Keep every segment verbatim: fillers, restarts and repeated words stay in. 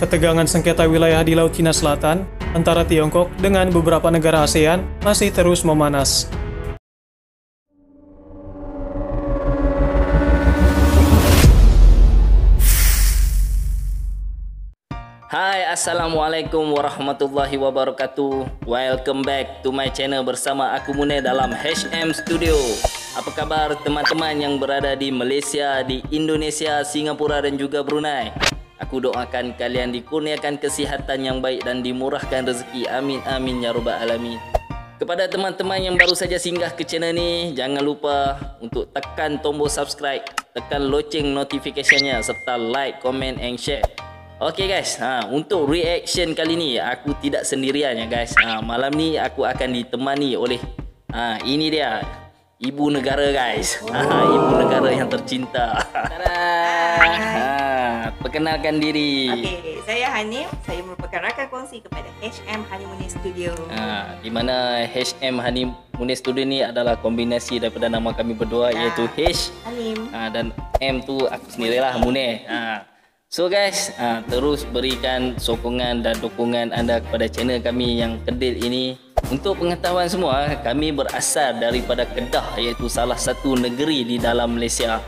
Ketegangan sengketa wilayah di Laut Cina Selatan antara Tiongkok dengan beberapa negara ASEAN masih terus memanas. Hai, Assalamualaikum warahmatullahi wabarakatuh. Welcome back to my channel bersama aku Munir dalam H M Studio. Apa kabar teman-teman yang berada di Malaysia, di Indonesia, Singapura dan juga Brunei? Aku doakan kalian dikurniakan kesihatan yang baik dan dimurahkan rezeki. Amin amin ya rabbal alamin. Kepada teman-teman yang baru saja singgah ke channel ni, jangan lupa untuk tekan tombol subscribe, tekan loceng notification-nya serta like, comment and share. Okey guys, ha, untuk reaction kali ni aku tidak sendirian ya guys. Ha, malam ni aku akan ditemani oleh ha, ini dia ibu negara guys. Ha, ibu negara yang tercinta. Ha, perkenalkan diri. Okey, saya Hanim. Saya merupakan rakan kongsi kepada H M Hanim Munir Studio. Ha, di mana H M Hanim Munir Studio ni adalah kombinasi daripada nama kami berdua ha, iaitu H Hanim ha, dan M tu aku sendirilah Munir. Ha. So guys, uh, terus berikan sokongan dan dukungan anda kepada channel kami yang kedil ini. Untuk pengetahuan semua, kami berasal daripada Kedah, iaitu salah satu negeri di dalam Malaysia.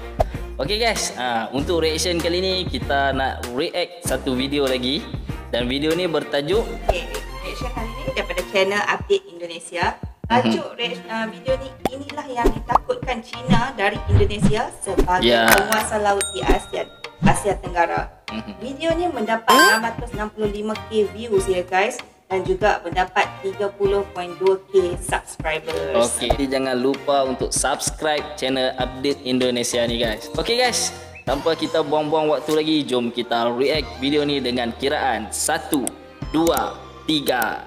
Okey guys, uh, untuk reaction kali ini kita nak react satu video lagi. Dan video ni bertajuk okay, reaction kali ini daripada channel Update Indonesia. Tajuk mm-hmm. uh, video ni, inilah yang ditakutkan China dari Indonesia sebagai yeah. penguasa laut di ASEAN. Asia Tenggara. Video ni mendapat enam ratus enam puluh lima K views ya guys, dan juga mendapat tiga puluh titik dua K subscribers. Okey, jadi jangan lupa untuk subscribe channel Update Indonesia ni guys. Okey guys, tanpa kita buang-buang waktu lagi, jom kita react video ni dengan kiraan satu, dua, tiga.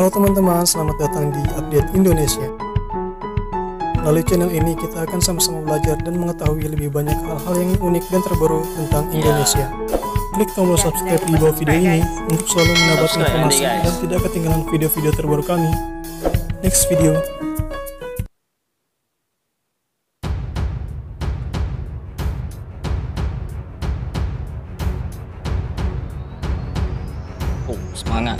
Halo teman-teman, selamat datang di Update Indonesia. Melalui channel ini kita akan sama-sama belajar dan mengetahui lebih banyak hal-hal yang unik dan terbaru tentang Indonesia. Klik tombol subscribe di bawah video ini untuk selalu mendapat informasi dan tidak ketinggalan video-video terbaru kami. Next video. Oh, semangat.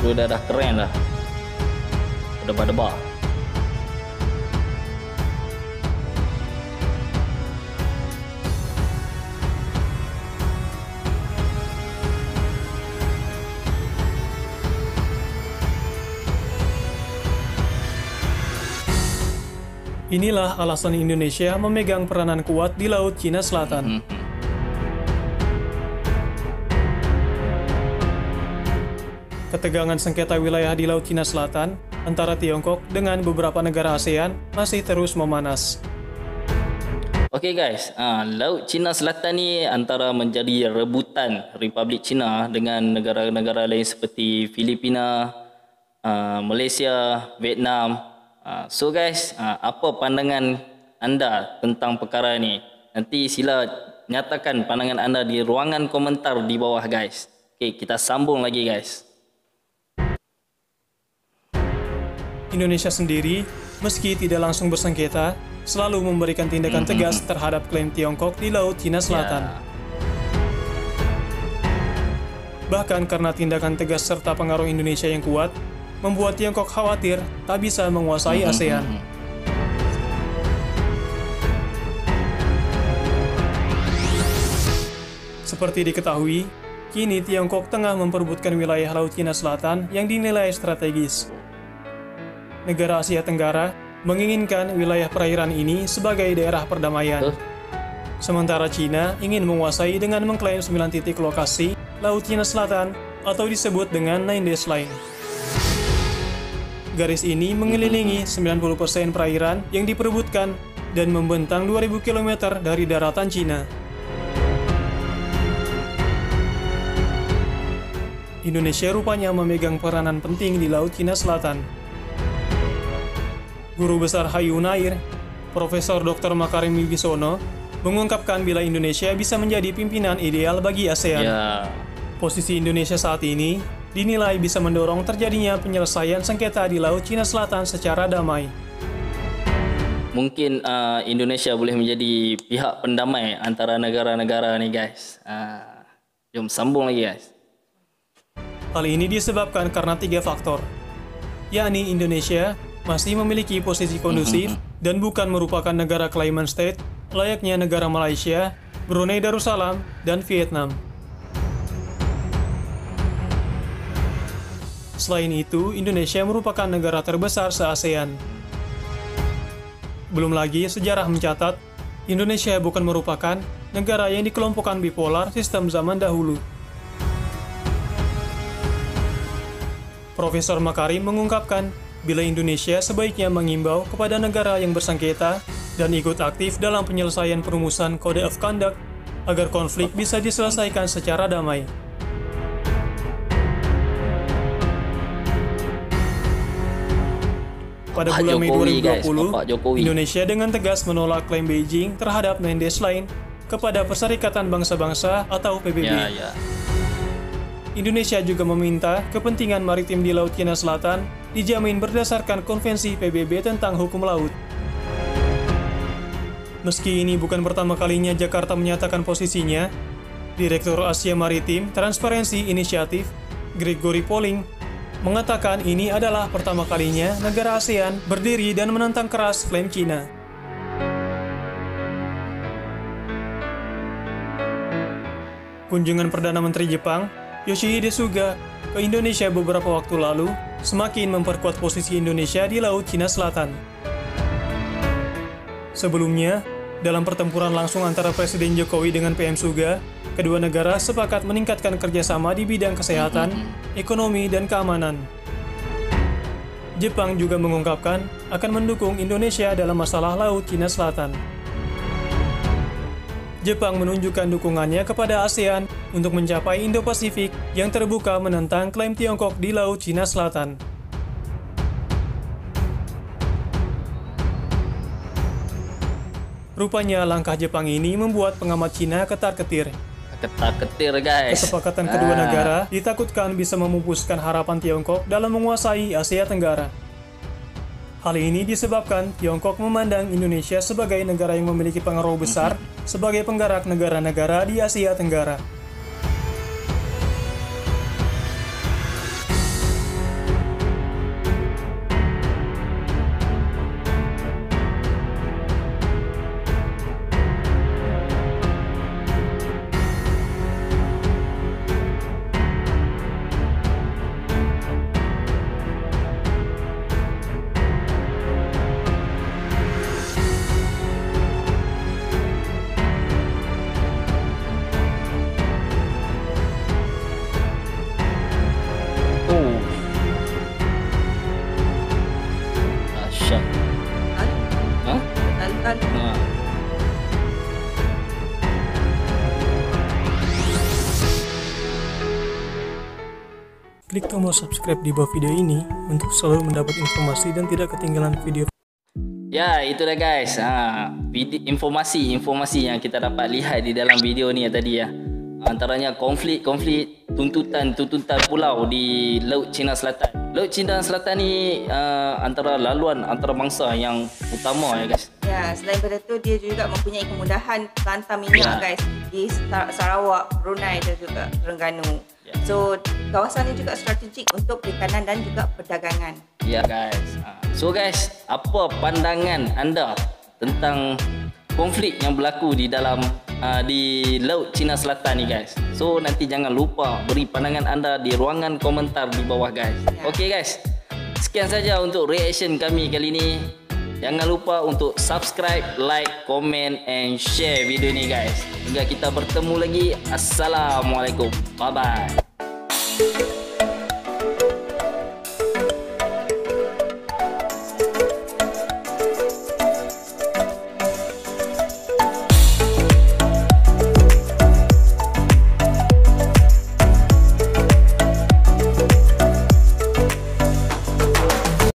Udah dah keren lah. Deba-deba. Inilah alasan Indonesia memegang peranan kuat di Laut Cina Selatan. Mm-hmm. Ketegangan sengketa wilayah di Laut Cina Selatan antara Tiongkok dengan beberapa negara ASEAN masih terus memanas. Okey guys, uh, Laut Cina Selatan ni antara menjadi rebutan Republik Cina dengan negara-negara lain seperti Filipina, uh, Malaysia, Vietnam. Uh, so guys, uh, apa pandangan anda tentang perkara ni? Nanti sila nyatakan pandangan anda di ruangan komentar di bawah guys. Okey, kita sambung lagi guys. Indonesia sendiri, meski tidak langsung bersengketa, selalu memberikan tindakan tegas terhadap klaim Tiongkok di Laut Cina Selatan. Yeah. Bahkan karena tindakan tegas serta pengaruh Indonesia yang kuat, membuat Tiongkok khawatir tak bisa menguasai ASEAN. Seperti diketahui, kini Tiongkok tengah memperebutkan wilayah Laut Cina Selatan yang dinilai strategis. Negara Asia Tenggara menginginkan wilayah perairan ini sebagai daerah perdamaian. Sementara China ingin menguasai dengan mengklaim sembilan titik lokasi Laut Cina Selatan atau disebut dengan Nine Dash Line. Garis ini mengelilingi sembilan puluh peratus perairan yang diperebutkan dan membentang dua ribu kilometer dari daratan China. Indonesia rupanya memegang peranan penting di Laut Cina Selatan. Guru Besar H U N A I R, Profesor Doktor Makarim Wibisono, mengungkapkan bila Indonesia bisa menjadi pimpinan ideal bagi ASEAN. Yeah. Posisi Indonesia saat ini dinilai bisa mendorong terjadinya penyelesaian sengketa di Laut Cina Selatan secara damai. mungkin uh, Indonesia boleh menjadi pihak pendamai antara negara-negara ni guys. Uh, jom sambung lagi guys. Hal ini disebabkan karena tiga faktor, yakni Indonesia masih memiliki posisi kondusif dan bukan merupakan negara claimant state layaknya negara Malaysia, Brunei Darussalam, dan Vietnam. Selain itu, Indonesia merupakan negara terbesar se-ASEAN. Belum lagi, sejarah mencatat, Indonesia bukan merupakan negara yang dikelompokkan bipolar sistem zaman dahulu. Profesor Makarim mengungkapkan, bila Indonesia sebaiknya mengimbau kepada negara yang bersengketa dan ikut aktif dalam penyelesaian perumusan Code of Conduct agar konflik bisa diselesaikan secara damai. Pada bulan Mei dua ribu dua puluh, Indonesia dengan tegas menolak klaim Beijing terhadap Nine Dash Line kepada Perserikatan Bangsa-Bangsa atau P B B. Ya, ya. Indonesia juga meminta kepentingan maritim di Laut China Selatan dijamin berdasarkan konvensi P B B tentang hukum laut. Meski ini bukan pertama kalinya Jakarta menyatakan posisinya, Direktur Asia Maritim Transparency Initiative, Gregory Poling, mengatakan ini adalah pertama kalinya negara ASEAN berdiri dan menentang keras klaim Cina. Kunjungan Perdana Menteri Jepang, Yoshihide Suga, ke Indonesia beberapa waktu lalu semakin memperkuat posisi Indonesia di Laut Cina Selatan. Sebelumnya, dalam pertempuran langsung antara Presiden Jokowi dengan P M Suga, kedua negara sepakat meningkatkan kerjasama di bidang kesehatan, ekonomi, dan keamanan. Jepang juga mengungkapkan akan mendukung Indonesia dalam masalah Laut Cina Selatan. Jepang menunjukkan dukungannya kepada ASEAN untuk mencapai Indo-Pasifik yang terbuka menentang klaim Tiongkok di Laut Cina Selatan. Rupanya langkah Jepang ini membuat pengamat Cina ketar-ketir. Ketar-ketir guys. Kesepakatan ah. kedua negara ditakutkan bisa memupuskan harapan Tiongkok dalam menguasai Asia Tenggara. Hal ini disebabkan Tiongkok memandang Indonesia sebagai negara yang memiliki pengaruh besar sebagai penggerak negara-negara di Asia Tenggara. Klik tombol subscribe di bawah video ini untuk selalu mendapat informasi dan tidak ketinggalan video. Ya, itulah guys. Ha, informasi-informasi yang kita dapat lihat di dalam video ni tadi ya. Antaranya konflik-konflik, tuntutan-tuntutan pulau di Laut Cina Selatan. Laut Cina Selatan ni uh, antara laluan antarabangsa yang utama ya guys. Ya, selain daripada tu dia juga mempunyai kemudahan lantar minyak ya. guys di Sarawak, Brunei dan juga Terengganu. So, kawasan ini juga strategik untuk perikanan dan juga perdagangan. Ya guys. So guys, apa pandangan anda tentang konflik yang berlaku di dalam uh, di Laut Cina Selatan ni guys? So, nanti jangan lupa beri pandangan anda di ruangan komentar di bawah guys. Ya. Okey guys. Sekian saja untuk reaction kami kali ini. Jangan lupa untuk subscribe, like, comment and share video ni guys. Hingga kita bertemu lagi. Assalamualaikum. Bye-bye.